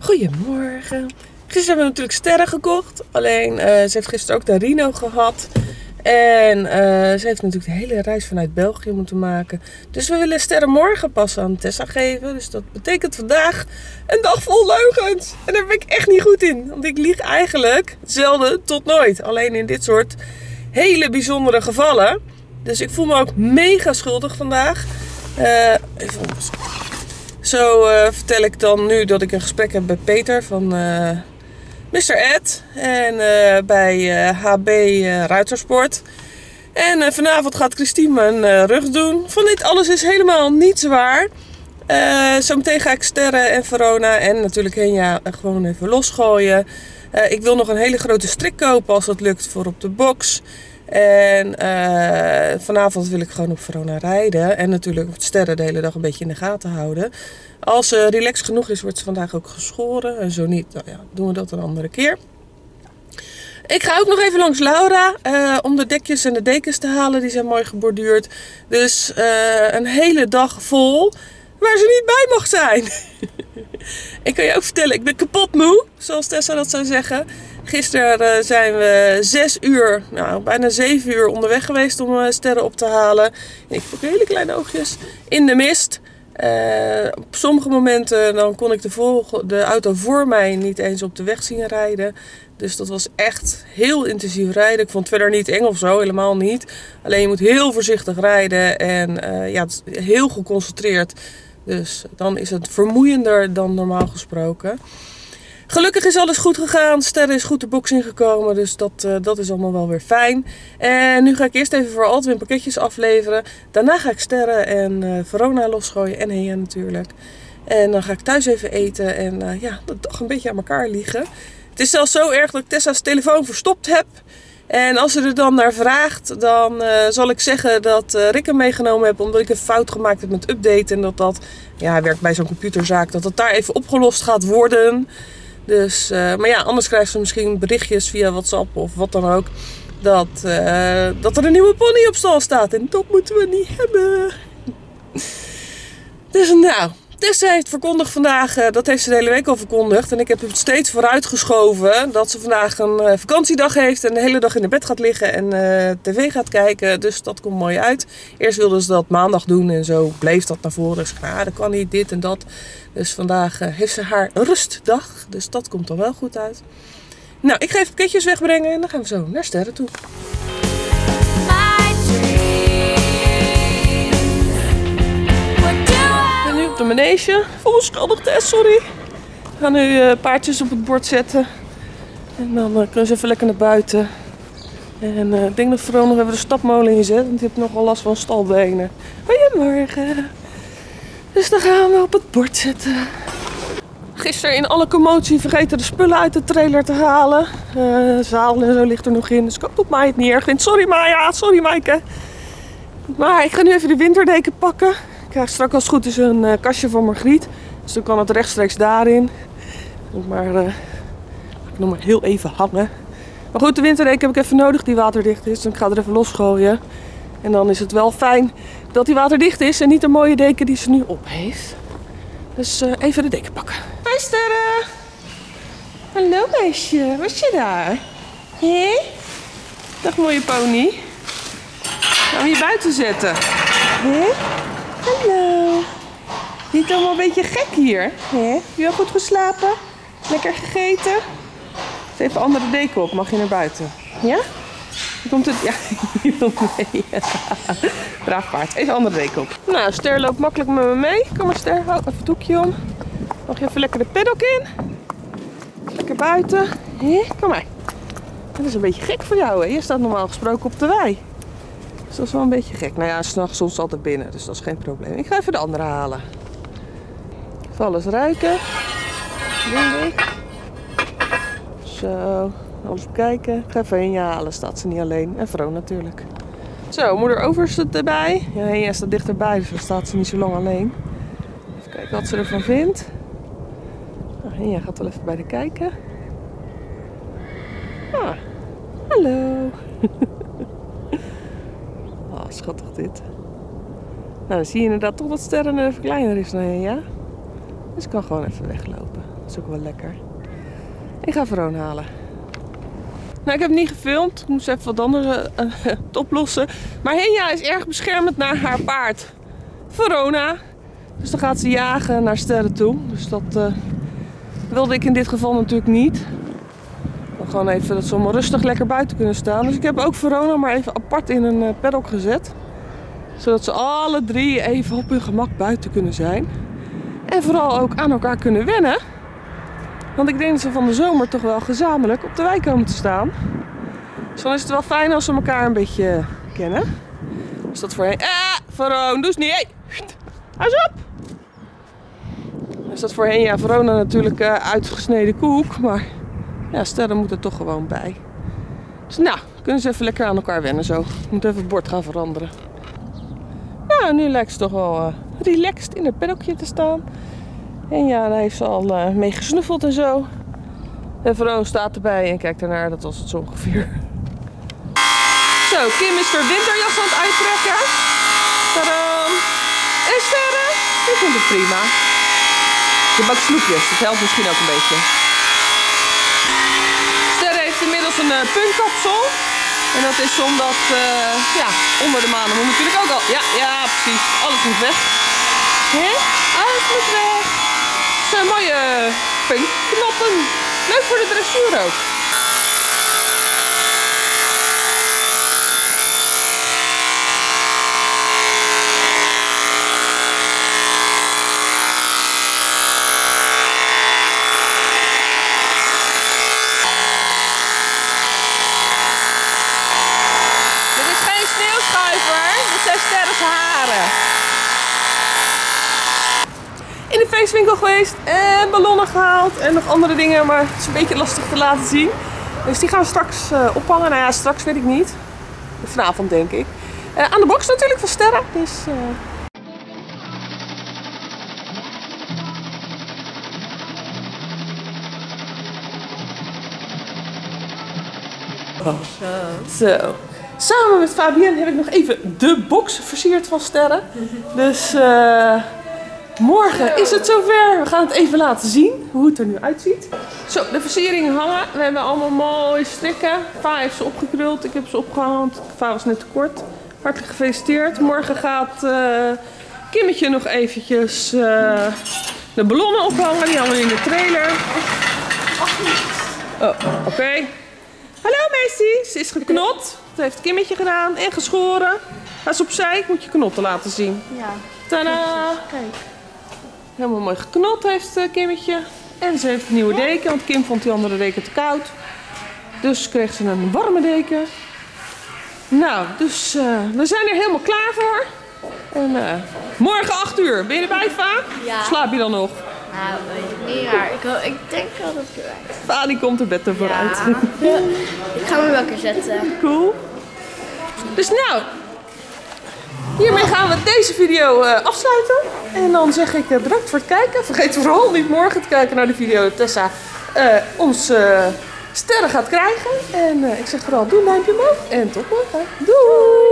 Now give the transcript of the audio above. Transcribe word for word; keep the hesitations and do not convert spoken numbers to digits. Goedemorgen. Gisteren hebben we natuurlijk Sterre gekocht. Alleen uh, ze heeft gisteren ook Darino gehad. En uh, ze heeft natuurlijk de hele reis vanuit België moeten maken. Dus we willen Sterre morgen pas aan Tessa geven. Dus dat betekent vandaag een dag vol leugens. En daar ben ik echt niet goed in. Want ik lieg eigenlijk zelden tot nooit. Alleen in dit soort hele bijzondere gevallen. Dus ik voel me ook mega schuldig vandaag. Uh, even onderzoeken. Zo uh, vertel ik dan nu dat ik een gesprek heb bij Peter van uh, mister Ed en uh, bij uh, H B uh, Ruitersport. En uh, vanavond gaat Christine mijn uh, rug doen. Van dit alles is helemaal niet zwaar. Uh, Zometeen ga ik Sterre en Verona en natuurlijk Henja gewoon even losgooien. Uh, ik wil nog een hele grote strik kopen als dat lukt voor op de box. En uh, vanavond wil ik gewoon op Verona rijden. En natuurlijk op Sterre de hele dag een beetje in de gaten houden. Als ze relax genoeg is, wordt ze vandaag ook geschoren. En zo niet, nou ja, doen we dat een andere keer. Ik ga ook nog even langs Laura uh, om de dekjes en de dekens te halen. Die zijn mooi geborduurd. Dus uh, een hele dag vol waar ze niet bij mag zijn. Ik kan je ook vertellen, ik ben kapot moe, zoals Tessa dat zou zeggen. Gisteren zijn we zes uur, nou bijna zeven uur onderweg geweest om Sterre op te halen. Ik heb ook hele kleine oogjes in de mist. Uh, op sommige momenten dan kon ik de, vol de auto voor mij niet eens op de weg zien rijden. Dus dat was echt heel intensief rijden. Ik vond het verder niet eng of zo, helemaal niet. Alleen je moet heel voorzichtig rijden en uh, ja, heel geconcentreerd. Dus dan is het vermoeiender dan normaal gesproken. Gelukkig is alles goed gegaan. Sterre is goed de box ingekomen. Dus dat, uh, dat is allemaal wel weer fijn. En nu ga ik eerst even voor Altwin pakketjes afleveren. Daarna ga ik Sterre en uh, Verona losgooien. En Henja natuurlijk. En dan ga ik thuis even eten. En uh, ja, de dag een beetje aan elkaar liggen. Het is zelfs zo erg dat ik Tessa's telefoon verstopt heb. En als ze er dan naar vraagt, dan uh, zal ik zeggen dat uh, Rick hem meegenomen heb. Omdat ik een fout gemaakt heb met updaten. En dat dat, ja, hij werkt bij zo'n computerzaak. Dat dat daar even opgelost gaat worden. Dus, uh, maar ja, anders krijgt ze misschien berichtjes via WhatsApp of wat dan ook. Dat, uh, dat er een nieuwe pony op stal staat. En dat moeten we niet hebben. Dus nou, Tessa heeft verkondigd vandaag, uh, dat heeft ze de hele week al verkondigd. En ik heb het steeds vooruitgeschoven dat ze vandaag een uh, vakantiedag heeft. En de hele dag in de bed gaat liggen en uh, tv gaat kijken. Dus dat komt mooi uit. Eerst wilden ze dat maandag doen en zo bleef dat naar voren. Dus ah, dat kan niet, dit en dat. Dus vandaag uh, heeft ze haar rustdag. Dus dat komt dan wel goed uit. Nou, ik ga even pakketjes wegbrengen en dan gaan we zo naar Sterre toe. De manege. Voel schuldig, Tess, sorry. We gaan nu uh, paardjes op het bord zetten. En dan uh, kunnen ze even lekker naar buiten. En uh, ik denk dat Verona nog even de stapmolen inzet. Want die heeft nogal last van stalbenen. Goedemorgen. Dus dan gaan we op het bord zetten. Gisteren in alle commotie vergeten de spullen uit de trailer te halen. Uh, zaal en zo ligt er nog in. Dus ik hoop dat Maaike het niet erg vindt. Sorry Maaike, sorry Maaike. Maar ik ga nu even de winterdeken pakken. Ik krijg straks als het goed is een uh, kastje van Margriet. Dus dan kan het rechtstreeks daarin. Moet maar, uh, ik nog maar heel even hangen. Maar goed, de winterdek heb ik even nodig die waterdicht is. Dus ik ga er even losgooien. En dan is het wel fijn dat die waterdicht is. En niet de mooie deken die ze nu op heeft. Dus uh, even de deken pakken. Hoi Sterre! Hallo meisje, was je daar? Hé? Dag mooie pony. Gaan we je buiten zetten? Hé? Hallo. Vind je het allemaal een beetje gek hier? Nee. Heb je wel goed geslapen? Lekker gegeten? Het heeft een andere deken op. Mag je naar buiten? Ja? Je komt het... Ja, je wilt mee. Braaf paard. Even een andere deken op. Nou, Ster loopt makkelijk met me mee. Kom maar Ster, hou even het doekje om. Mag je even lekker de paddock in? Lekker buiten. Hé? Kom maar. Dat is een beetje gek voor jou, hè? Je staat normaal gesproken op de wei. Dus dat is wel een beetje gek. Nou ja, s'nachts soms altijd binnen, dus dat is geen probleem. Ik ga even de andere halen. Even alles ruiken. Denk ik. Zo, alles bekijken. Ik ga even Henja halen, staat ze niet alleen. En Vrouw natuurlijk. Zo, moeder Over staat erbij. Ja, Henja staat dichterbij, dus dan staat ze niet zo lang alleen. Even kijken wat ze ervan vindt. Nou, Henja gaat wel even bij de kijken. Ah, hallo. Schattig dit. Nou, dan zie je inderdaad toch dat Sterre even kleiner is dan Henja. Dus ik kan gewoon even weglopen. Dat is ook wel lekker. Ik ga Verona halen. Nou, ik heb niet gefilmd. Ik moest even wat anders uh, het oplossen. Maar Henja is erg beschermend naar haar paard. Verona. Dus dan gaat ze jagen naar Sterre toe. Dus dat uh, wilde ik in dit geval natuurlijk niet. Dan gewoon even dat ze allemaal rustig lekker buiten kunnen staan. Dus ik heb ook Verona maar even apart in een uh, paddock gezet. Zodat ze alle drie even op hun gemak buiten kunnen zijn. En vooral ook aan elkaar kunnen wennen. Want ik denk dat ze van de zomer toch wel gezamenlijk op de wei komen te staan. Dus dan is het wel fijn als ze elkaar een beetje kennen. Dus dat voor hen... Ah, Verona, doe eens niet. Hey. Huis op! Dus dat voor hen, ja, Verona natuurlijk uh, uitgesneden koek. Maar ja, Sterre moet er toch gewoon bij. Dus nou, kunnen ze even lekker aan elkaar wennen zo. Ik moet even het bord gaan veranderen. Nou, nu lijkt ze toch wel uh, relaxed in het paddockje te staan. En ja, daar heeft ze al uh, mee gesnuffeld en zo. En Verona staat erbij en kijkt ernaar. Dat was het zo ongeveer. Zo, Kim is haar winterjas aan het uittrekken. Tadam! En Sterre, die vindt het prima. Je bakt snoepjes, dat helpt misschien ook een beetje. Sterre heeft inmiddels een uh, puntkapsel. En dat is omdat, uh, ja, onder de manen moet natuurlijk ook al... Ja, ja, precies. Alles moet weg. Hè? Alles moet weg. Het zijn mooie punkknoppen. Leuk voor de dressuur ook. Winkel geweest en ballonnen gehaald en nog andere dingen, maar het is een beetje lastig te laten zien. Dus die gaan we straks uh, ophangen. Nou ja, straks weet ik niet. Vanavond denk ik. Uh, aan de box natuurlijk van Sterre. Dus, uh... oh. Zo. Samen met Fabienne heb ik nog even de box versierd van Sterre. Dus... Uh... Morgen is het zover. We gaan het even laten zien hoe het er nu uitziet. Zo, de versieringen hangen. We hebben allemaal mooie strikken. Pa heeft ze opgekruld. Ik heb ze opgehaald. Pa was net te kort. Hartelijk gefeliciteerd. Morgen gaat uh, Kimmetje nog eventjes uh, de ballonnen ophangen. Die hangen we in de trailer. Oh, oké. Okay. Hallo meisjes. Ze is geknot. Dat heeft Kimmetje gedaan en geschoren. Ga eens opzij. Ik moet je knotten laten zien. Ja. Tadaa. Kijk. Helemaal mooi geknot heeft Kimmetje. En ze heeft een nieuwe deken, want Kim vond die andere deken te koud. Dus kreeg ze een warme deken. Nou, dus uh, we zijn er helemaal klaar voor. En uh, morgen acht uur. Ben je erbij, Va? Ja. Slaap je dan nog? Nou, weet niet waar. Ik, ik denk wel dat ik erbij ben. Va, die komt er bed ervoor ja. uit. Ik ga hem wakker zetten. Cool. Dus nou... Hiermee gaan we deze video uh, afsluiten. En dan zeg ik uh, bedankt voor het kijken. Vergeet vooral niet morgen te kijken naar de video dat Tessa uh, ons uh, Sterre gaat krijgen. En uh, ik zeg vooral doe een duimpje omhoog. En tot morgen. Doei!